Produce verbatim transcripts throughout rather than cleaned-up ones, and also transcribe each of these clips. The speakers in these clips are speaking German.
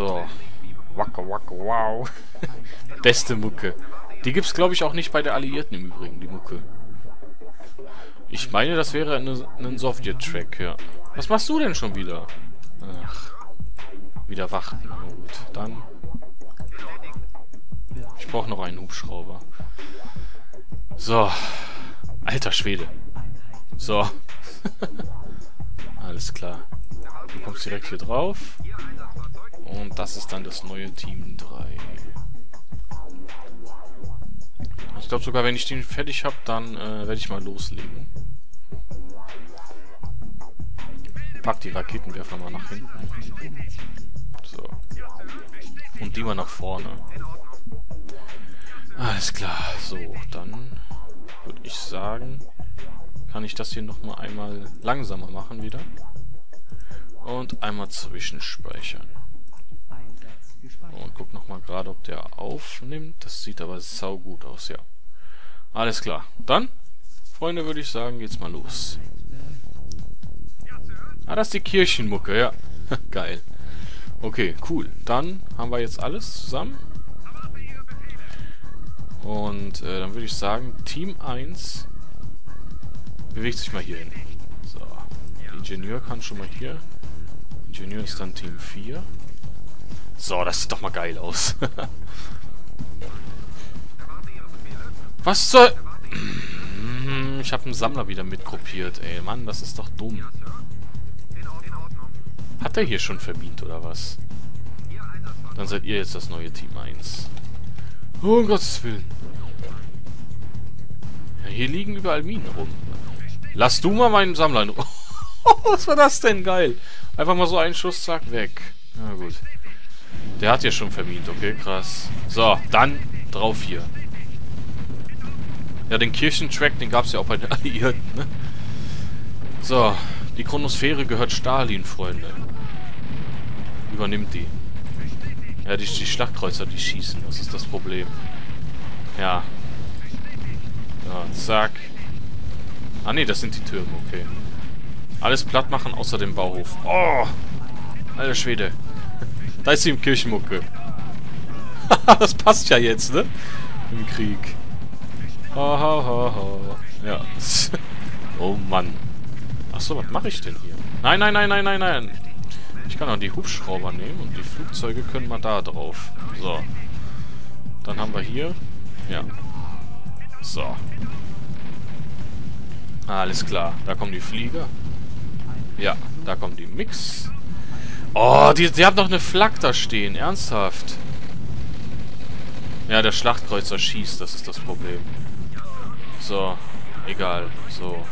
So. Wacke, wacke, wow. Beste Mucke. Die gibt's, glaube ich, auch nicht bei der Alliierten im Übrigen, die Mucke. Ich meine, das wäre eine, ein Sowjet-Track, ja. Was machst du denn schon wieder? Ach. Wieder warten. Na gut, dann. Ich brauche noch einen Hubschrauber. So. Alter Schwede. So. Alles klar. Du kommst direkt hier drauf. Und das ist dann das neue Team drei. Ich glaube sogar, wenn ich den fertig habe, dann äh, werde ich mal loslegen. Pack die Raketenwerfer mal nach hinten. So. Und die mal nach vorne. Alles klar. So, dann würde ich sagen, kann ich das hier nochmal einmal langsamer machen wieder. Und einmal zwischenspeichern. Und guck nochmal gerade, ob der aufnimmt. Das sieht aber sau gut aus, ja. Alles klar. Dann, Freunde, würde ich sagen, geht's mal los. Ah, das ist die Kirchenmucke, ja. Geil. Okay, cool. Dann haben wir jetzt alles zusammen. Und äh, dann würde ich sagen, Team eins bewegt sich mal hier hin. So, der Ingenieur kann schon mal hier. Ingenieur ist dann Team vier. So, das sieht doch mal geil aus. Was soll... Ich habe einen Sammler wieder mitkopiert, ey. Mann, das ist doch dumm. Hat der hier schon verdient, oder was? Dann seid ihr jetzt das neue Team eins. Oh, um Gottes Willen. Ja, hier liegen überall Minen rum. Lass du mal meinen Sammler in Ruhe. Was war das denn? Geil. Einfach mal so einen Schuss, zack, weg. Na gut. Der hat ja schon vermint, okay, krass. So, dann drauf hier. Ja, den Kirchentrack, den gab es ja auch bei den Alliierten, ne? So, die Chronosphäre gehört Stalin, Freunde. Übernimmt die. Ja, die, die Schlachtkreuzer, die schießen, das ist das Problem. Ja. Ja, zack. Ah, ne, das sind die Türme, okay. Alles platt machen, außer dem Bauhof. Oh! Alter Schwede. Da ist die Kirchenmucke. Das passt ja jetzt, ne? Im Krieg. Ho, ho, ho, ho. Ja. Oh Mann. Achso, was mache ich denn hier? Nein, nein, nein, nein, nein, nein. Ich kann auch die Hubschrauber nehmen und die Flugzeuge können mal da drauf. So. Dann haben wir hier. Ja. So. Alles klar. Da kommen die Flieger. Ja, da kommen die Mix. Oh, die, die haben doch eine Flak da stehen. Ernsthaft. Ja, der Schlachtkreuzer schießt. Das ist das Problem. So. Egal. So.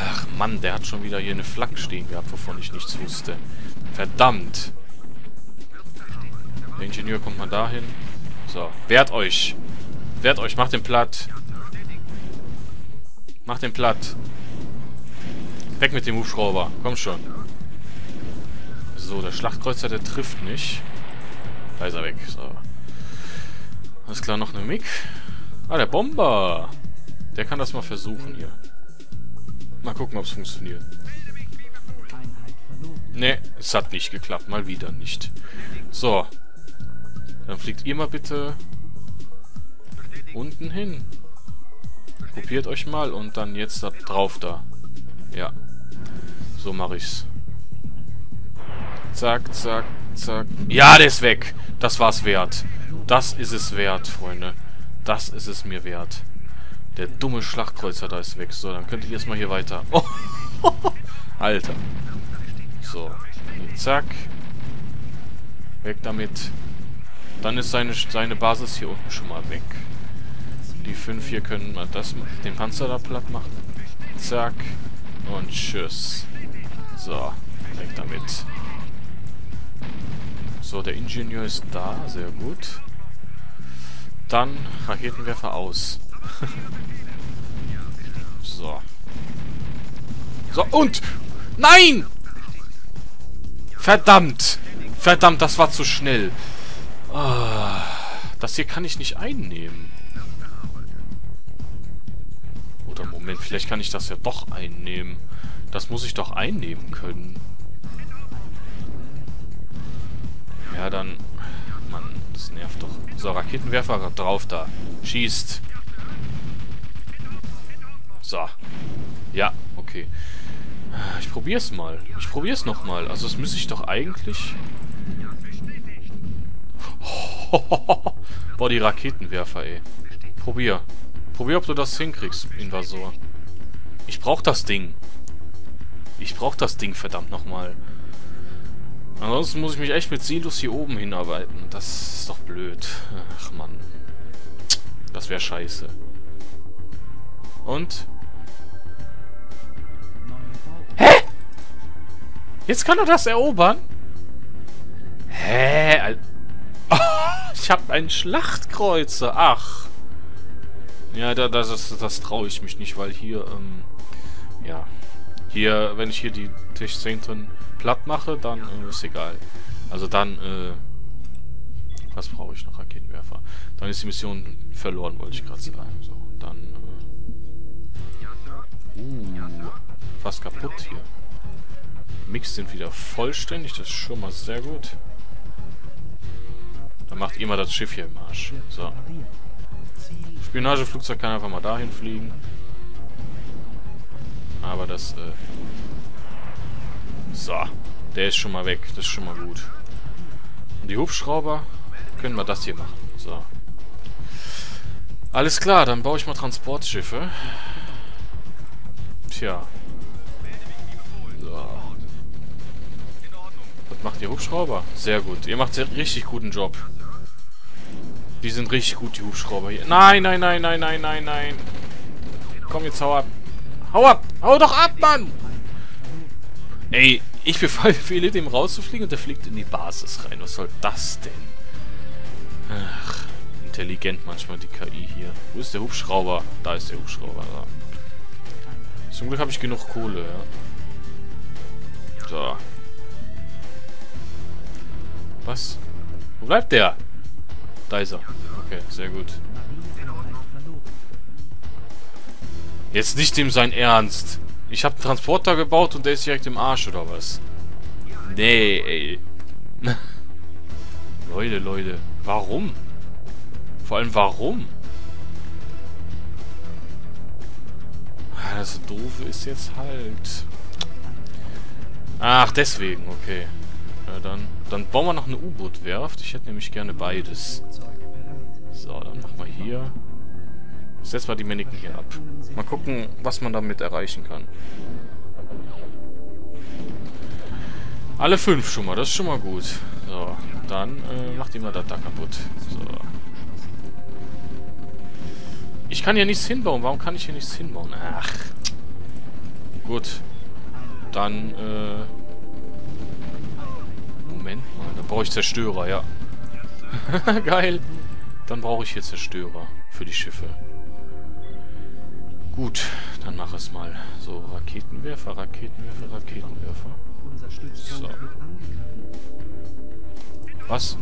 Ach, Mann. Der hat schon wieder hier eine Flak stehen gehabt, wovon ich nichts wusste. Verdammt. Der Ingenieur kommt mal dahin. So. Wehrt euch. Wehrt euch. Macht den platt. Macht den platt. Weg mit dem Hubschrauber. Komm schon. So, der Schlachtkreuzer, der trifft nicht. Da ist er weg. So. Alles klar, noch eine Mig. Ah, der Bomber. Der kann das mal versuchen hier. Mal gucken, ob es funktioniert. Ne, es hat nicht geklappt. Mal wieder nicht. So. Dann fliegt ihr mal bitte unten hin. Kopiert euch mal und dann jetzt da drauf da. Ja. So mache ich's. Zack, zack, zack. Ja, der ist weg. Das war's wert. Das ist es wert, Freunde. Das ist es mir wert. Der dumme Schlachtkreuzer da ist weg. So, dann könnte ich erstmal hier weiter. Oh. Alter. So. Zack. Weg damit. Dann ist seine, seine Basis hier unten schon mal weg. Die fünf hier können mal das, den Panzer da platt machen. Zack. Und tschüss. So, weg damit. So, der Ingenieur ist da. Sehr gut. Dann Raketenwerfer aus. So. So, und... Nein! Verdammt! Verdammt, das war zu schnell. Oh, das hier kann ich nicht einnehmen. Moment, vielleicht kann ich das ja doch einnehmen. Das muss ich doch einnehmen können. Ja, dann... Mann, das nervt doch. So, Raketenwerfer drauf da. Schießt. So. Ja, okay. Ich probier's mal. Ich probier's nochmal. Also das müsste ich doch eigentlich... Oh, boah, die Raketenwerfer, ey. Probier. Probier, ob du das hinkriegst, Invasor. Ich brauch das Ding. Ich brauch das Ding, verdammt nochmal. Ansonsten muss ich mich echt mit Silos hier oben hinarbeiten. Das ist doch blöd. Ach, Mann. Das wäre scheiße. Und? Hä? Jetzt kann er das erobern? Hä? Oh, ich habe einen Schlachtkreuzer. Ach. Ja, da, das, das, das traue ich mich nicht, weil hier, ähm, ja. Hier, wenn ich hier die Tischzentren platt mache, dann äh, ist egal. Also dann, äh, was brauche ich noch? Raketenwerfer. Dann ist die Mission verloren, wollte ich gerade sagen. So, dann, äh, uh, fast kaputt hier. Mix sind wieder vollständig, das ist schon mal sehr gut. Dann macht ihr mal das Schiff hier im Arsch. So. Spionageflugzeug kann einfach mal dahin fliegen. Aber das, äh... So, der ist schon mal weg. Das ist schon mal gut. Und die Hubschrauber können wir das hier machen. So. Alles klar, dann baue ich mal Transportschiffe. Tja. So. Was macht ihr Hubschrauber? Sehr gut. Ihr macht einen richtig guten Job. Die sind richtig gut, die Hubschrauber hier. Nein, nein, nein, nein, nein, nein, nein. Komm, jetzt hau ab. Hau ab! Hau doch ab, Mann! Ey, ich befehle dem rauszufliegen und der fliegt in die Basis rein. Was soll das denn? Ach, intelligent manchmal die K I hier. Wo ist der Hubschrauber? Da ist der Hubschrauber. Ja. Zum Glück habe ich genug Kohle, ja. So. Was? Wo bleibt der? Da ist er. Okay, sehr gut. Jetzt nicht dem sein Ernst. Ich habe einen Transporter gebaut und der ist direkt im Arsch, oder was? Nee, ey. Leute, Leute. Warum? Vor allem, warum? Das Doofe ist jetzt halt... Ach, deswegen, okay. Ja, dann, dann bauen wir noch eine U-Boot-Werft. Ich hätte nämlich gerne beides. So, dann machen wir hier... Setzt mal die Meniken hier ab. Mal gucken, was man damit erreichen kann. Alle fünf schon mal, das ist schon mal gut. So, dann äh, macht ihr mal das da kaputt. So. Ich kann hier nichts hinbauen. Warum kann ich hier nichts hinbauen? Ach. Gut. Dann, äh... Moment mal, da brauche ich Zerstörer, ja. Geil. Dann brauche ich hier Zerstörer für die Schiffe. Gut, dann mach es mal. So, Raketenwerfer, Raketenwerfer, Raketenwerfer. So. Was?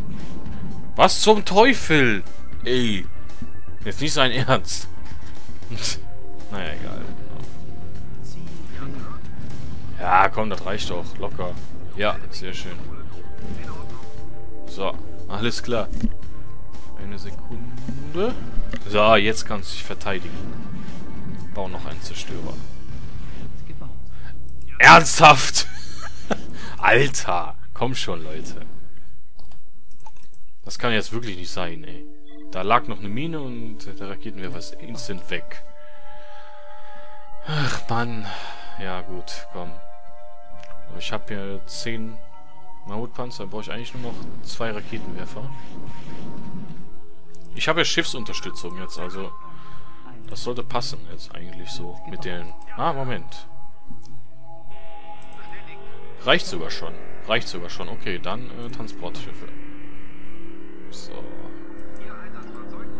Was zum Teufel? Ey. Jetzt nicht sein Ernst. Naja, egal. Ja, komm, das reicht doch. Locker. Ja, sehr schön. So, alles klar. Eine Sekunde. So, jetzt kannst du dich verteidigen. Bau noch einen Zerstörer. Ernsthaft! Alter! Komm schon, Leute. Das kann jetzt wirklich nicht sein, ey. Da lag noch eine Mine und der Raketenwerfer ist instant weg. Ach, Mann. Ja, gut, komm. Ich habe hier zehn Mammutpanzer. Brauche ich eigentlich nur noch zwei Raketenwerfer. Ich habe ja Schiffsunterstützung jetzt, also... Das sollte passen jetzt eigentlich so mit den... Ah, Moment. Reicht sogar schon. Reicht sogar schon. Okay, dann äh, Transportschiffe. So.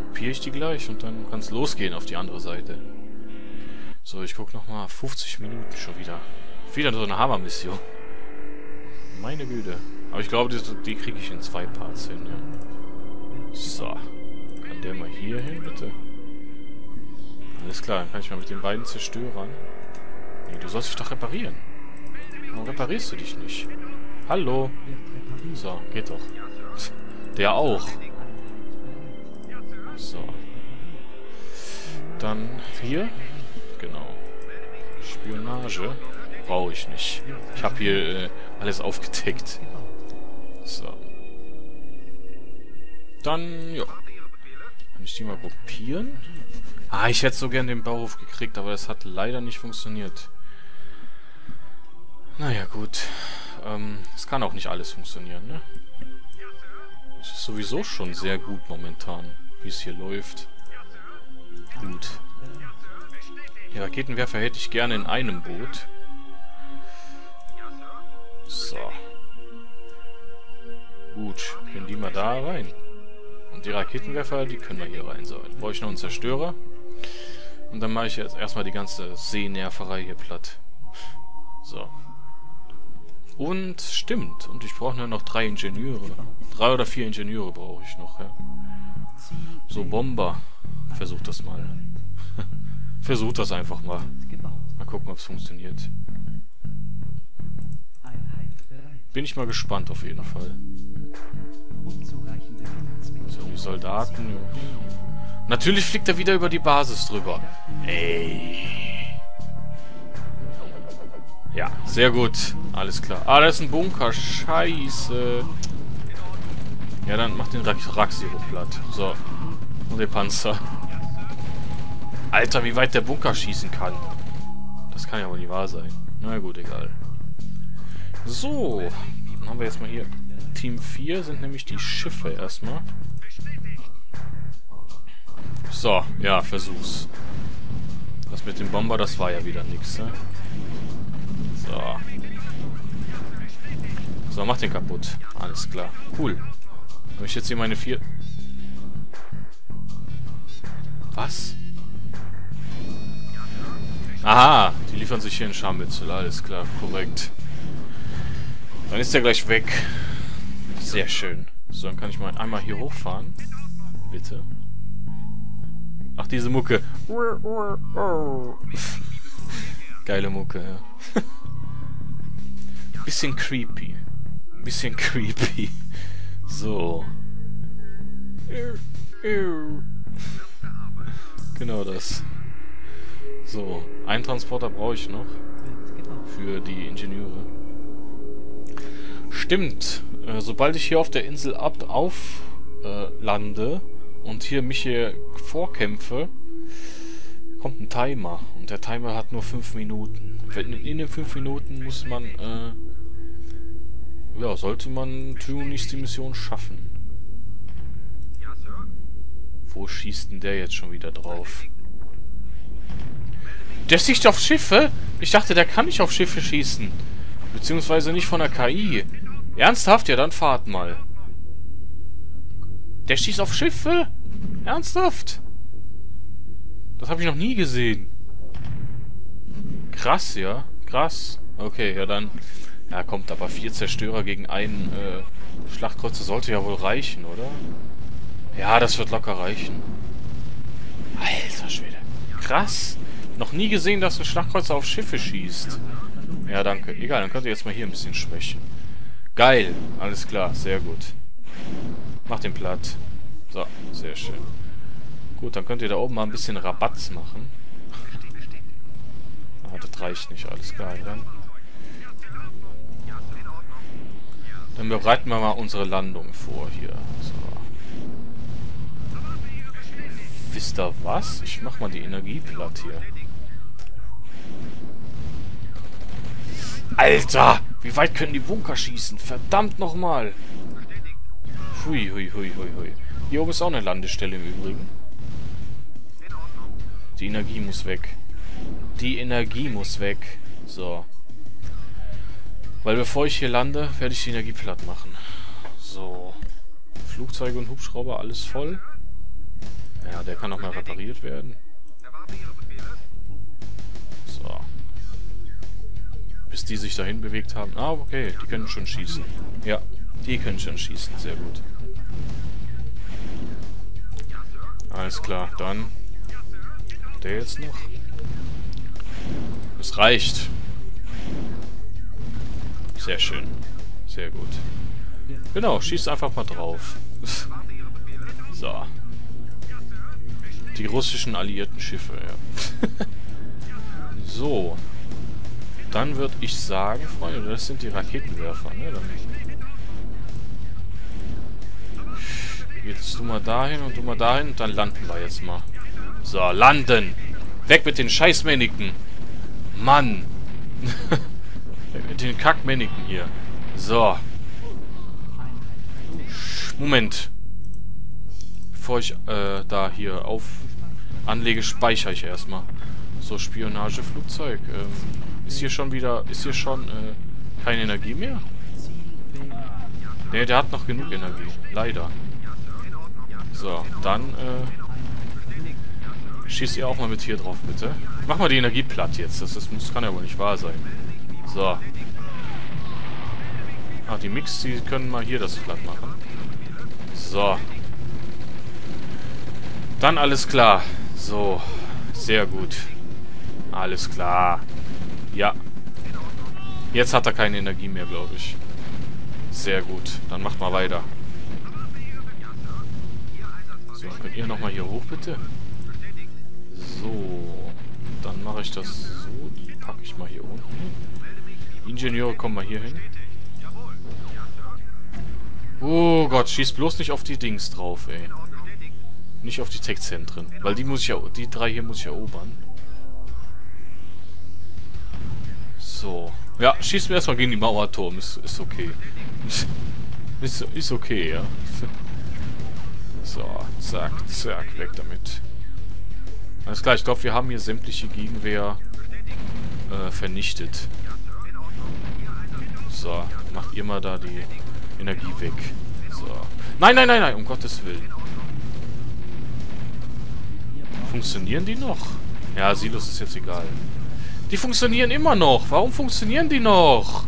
Kopiere ich die gleich und dann kann es losgehen auf die andere Seite. So, ich gucke nochmal. fünfzig Minuten schon wieder. Wieder so eine Hammermission. Meine Güte. Aber ich glaube, die, die kriege ich in zwei Parts hin. Ja. So. Kann der mal hier hin, bitte? Alles klar, dann kann ich mal mit den beiden Zerstörern... Nee, du sollst dich doch reparieren. Warum reparierst du dich nicht? Hallo? So, geht doch. Der auch. So. Dann hier. Genau. Spionage. Brauche ich nicht. Ich habe hier äh, alles aufgedeckt. So. Dann, ja. Kann ich die mal kopieren? Ah, ich hätte so gern den Bauhof gekriegt, aber das hat leider nicht funktioniert. Naja, gut. Ähm, es kann auch nicht alles funktionieren, ne? Es ist sowieso schon sehr gut momentan, wie es hier läuft. Gut. Die Raketenwerfer hätte ich gerne in einem Boot. So. Gut, können die mal da rein. Und die Raketenwerfer, die können wir hier rein. So, jetzt brauche ich noch einen Zerstörer. Und dann mache ich jetzt erstmal die ganze Seenerverei hier platt. So. Und stimmt. Und ich brauche nur noch drei Ingenieure. Drei oder vier Ingenieure brauche ich noch, ja. So, Bomber. Versuch das mal. Versuch das einfach mal. Mal gucken, ob es funktioniert. Bin ich mal gespannt auf jeden Fall. So, die Soldaten. Natürlich fliegt er wieder über die Basis drüber. Ey. Ja, sehr gut. Alles klar. Ah, da ist ein Bunker. Scheiße. Ja, dann macht den Raxiro platt. So. Und den Panzer. Alter, wie weit der Bunker schießen kann. Das kann ja wohl nicht wahr sein. Na gut, egal. So, dann haben wir jetzt mal hier Team vier, sind nämlich die Schiffe erstmal. So, ja, versuch's. Das mit dem Bomber, das war ja wieder nix, ne? So. So, mach den kaputt. Alles klar. Cool. Habe ich jetzt hier meine vier... Was? Aha, die liefern sich hier in Scharmützel. Alles klar, korrekt. Dann ist der gleich weg. Sehr schön. So, dann kann ich mal einmal hier hochfahren. Bitte. Ach, diese Mucke. Geile Mucke, ja. Bisschen creepy. Bisschen creepy. So. Genau das. So, einen Transporter brauche ich noch. Für die Ingenieure. Stimmt, äh, sobald ich hier auf der Insel ab auf äh, lande und hier mich hier vorkämpfe, kommt ein Timer. Und der Timer hat nur fünf Minuten. In den fünf Minuten muss man, äh, ja, sollte man tunlichst die Mission schaffen. Wo schießt denn der jetzt schon wieder drauf? Der schießt auf Schiffe? Ich dachte, der kann nicht auf Schiffe schießen. Beziehungsweise nicht von der K I. Ernsthaft? Ja, dann fahrt mal. Der schießt auf Schiffe? Ernsthaft? Das habe ich noch nie gesehen. Krass, ja? Krass. Okay, ja dann... Ja, kommt, aber vier Zerstörer gegen einen äh, Schlachtkreuzer sollte ja wohl reichen, oder? Ja, das wird locker reichen. Alter Schwede. Krass. Noch nie gesehen, dass ein Schlachtkreuzer auf Schiffe schießt. Ja, danke. Egal, dann könnt ihr jetzt mal hier ein bisschen schwächen. Geil. Alles klar, sehr gut. Macht den platt. So, sehr schön. Gut, dann könnt ihr da oben mal ein bisschen Rabatz machen. Ah, das reicht nicht. Alles klar, dann. Dann bereiten wir mal unsere Landung vor hier. So. Wisst ihr was? Ich mach mal die Energie platt hier. Alter! Wie weit können die Bunker schießen? Verdammt nochmal! Hui, hui, hui, hui, hui. Hier oben ist auch eine Landestelle im Übrigen. Die Energie muss weg. Die Energie muss weg. So. Weil bevor ich hier lande, werde ich die Energie platt machen. So. Flugzeuge und Hubschrauber, alles voll. Ja, der kann nochmal repariert werden. So. Bis die sich dahin bewegt haben. Ah, okay, die können schon schießen. Ja, die können schon schießen. Sehr gut. Alles klar, dann. Der jetzt noch. Das reicht. Sehr schön. Sehr gut. Genau, schießt einfach mal drauf. So. Die russischen alliierten Schiffe, ja. So. Dann würde ich sagen, Freunde, das sind die Raketenwerfer, ne? Dann jetzt du mal dahin und du mal dahin und dann landen wir jetzt mal. So, landen! Weg mit den Scheißmännchen! Mann! Weg mit den Kackmännchen hier. So. Moment. Bevor ich äh, da hier auf anlege, speichere ich erstmal. So, Spionageflugzeug. Ähm, ist hier schon wieder... Ist hier schon äh, keine Energie mehr? Ne, der hat noch genug Energie. Leider. So, dann... Äh, schießt ihr auch mal mit hier drauf, bitte. Mach mal die Energie platt jetzt. Das, das muss, kann ja wohl nicht wahr sein. So. Ah, die Mix, die können mal hier das platt machen. So. Dann alles klar. So. Sehr gut. Alles klar. Ja. Jetzt hat er keine Energie mehr, glaube ich. Sehr gut. Dann macht mal weiter. So, könnt ihr nochmal hier hoch, bitte? So. Dann mache ich das so. Die packe ich mal hier unten. Ingenieure, kommen mal hier hin. Oh Gott, schießt bloß nicht auf die Dings drauf, ey. Nicht auf die Tech-Zentren. Weil die muss ich ja, die drei hier muss ich erobern. So. Ja, schießen wir erstmal gegen die Mauerturm. Ist, ist okay. Ist, ist okay, ja. So, zack, zack, weg damit. Alles klar, ich glaube, wir haben hier sämtliche Gegenwehr äh, vernichtet. So, macht ihr mal da die Energie weg. So. Nein, nein, nein, nein, um Gottes Willen. Funktionieren die noch? Ja, Silos ist jetzt egal. Die funktionieren immer noch. Warum funktionieren die noch?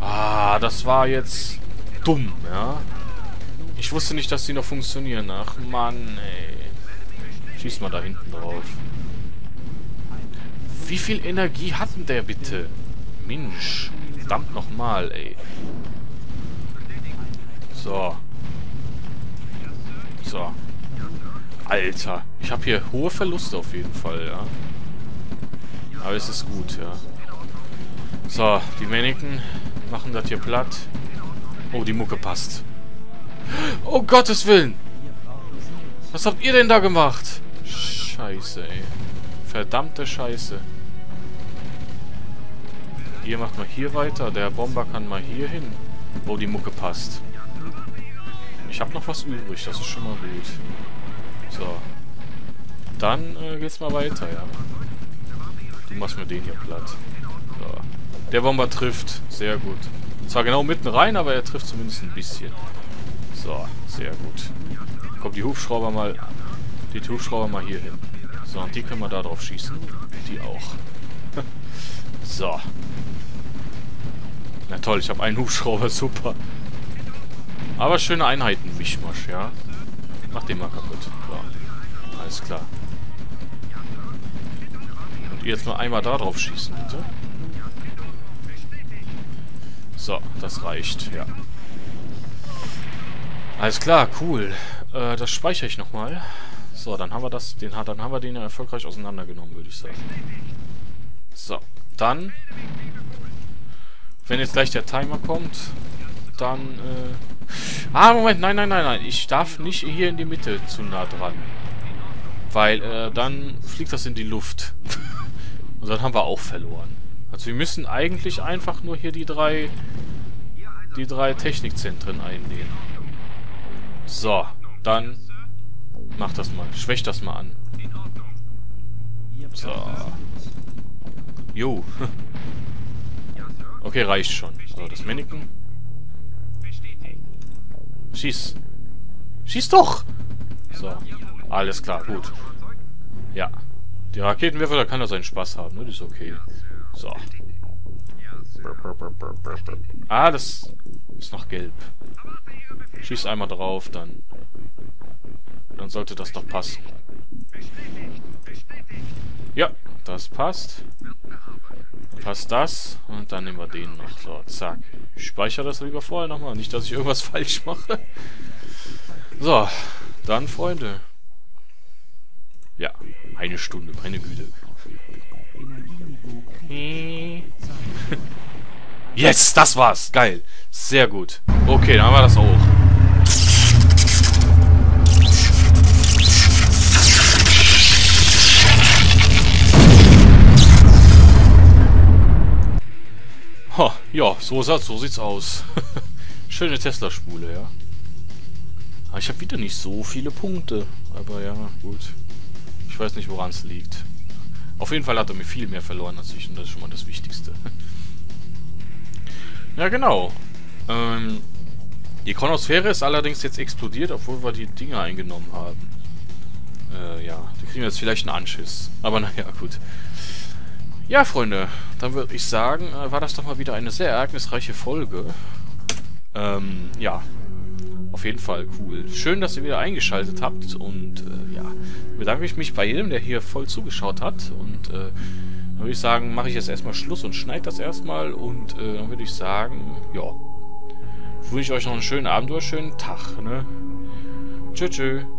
Ah, das war jetzt dumm, ja. Ich wusste nicht, dass die noch funktionieren. Ach, Mann, ey. Schieß mal da hinten drauf. Wie viel Energie hat denn der bitte? Mensch. Verdammt nochmal, ey. So. So. Alter. Ich habe hier hohe Verluste auf jeden Fall, ja. Aber es ist gut, ja. So, die Männchen machen das hier platt. Oh, die Mucke passt. Oh, Gottes Willen! Was habt ihr denn da gemacht? Scheiße, ey. Verdammte Scheiße. Ihr macht mal hier weiter. Der Bomber kann mal hier hin. Oh, die Mucke passt. Ich habe noch was übrig. Das ist schon mal gut. So. Dann äh, geht's mal weiter, ja. Du machst mir den hier platt. So. Der Bomber trifft. Sehr gut. Zwar genau mitten rein, aber er trifft zumindest ein bisschen. So, sehr gut. Kommt die Hubschrauber mal... Die Hubschrauber mal hier hin. So, und die können wir da drauf schießen. Die auch. So. Na toll, ich habe einen Hubschrauber. Super. Aber schöne Einheiten, Mischmasch, ja. Mach den mal kaputt. So. Alles klar. Jetzt nur einmal da drauf schießen, bitte. So, das reicht, ja. Alles klar, cool. Äh, das speichere ich nochmal. So, dann haben wir das, den, dann haben wir den ja erfolgreich auseinandergenommen, würde ich sagen. So, dann, wenn jetzt gleich der Timer kommt, dann, äh... Ah, Moment, nein, nein, nein, nein. Ich darf nicht hier in die Mitte zu nah dran. Weil, äh, dann fliegt das in die Luft. Und dann haben wir auch verloren. Also wir müssen eigentlich einfach nur hier die drei die drei Technikzentren einnehmen. So, dann mach das mal. Schwächt das mal an. So. Jo. Okay, reicht schon. So, das Männchen. Schieß. Schieß doch! So. Alles klar, gut. Ja. Die Raketenwerfer, da kann er seinen Spaß haben, ne? Das ist okay. So. Ah, das ist noch gelb. Schieß einmal drauf, dann... Dann sollte das doch passen. Ja, das passt. Passt das. Und dann nehmen wir den noch. So, zack. Ich speichere das lieber vorher nochmal. Nicht, dass ich irgendwas falsch mache. So, dann Freunde. Ja, eine Stunde, meine Güte. Yes, das war's. Geil. Sehr gut. Okay, dann haben wir das auch. Ha, ja, so, so sieht's aus. Schöne Tesla-Spule, ja. Aber ich habe wieder nicht so viele Punkte. Aber ja, gut. Ich weiß nicht, woran es liegt. Auf jeden Fall hat er mir viel mehr verloren als ich. Und das ist schon mal das Wichtigste. Ja, genau. Ähm, die Chronosphäre ist allerdings jetzt explodiert, obwohl wir die Dinger eingenommen haben. Äh, ja. Da kriegen wir jetzt vielleicht einen Anschiss. Aber naja, gut. Ja, Freunde, dann würde ich sagen, äh, war das doch mal wieder eine sehr ereignisreiche Folge. Ähm, ja. Auf jeden Fall cool. Schön, dass ihr wieder eingeschaltet habt und äh, ja, bedanke ich mich bei jedem, der hier voll zugeschaut hat. Und äh, dann würde ich sagen, mache ich jetzt erstmal Schluss und schneide das erstmal. Und äh, dann würde ich sagen, ja, wünsche ich euch noch einen schönen Abend oder einen schönen Tag, ne? Tschö, tschö.